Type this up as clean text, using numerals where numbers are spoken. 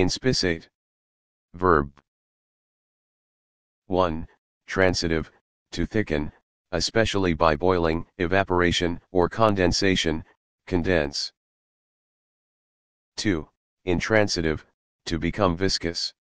Inspissate. Verb. 1. Transitive, to thicken, especially by boiling, evaporation, or condensation, condense. 2. Intransitive, to become viscous.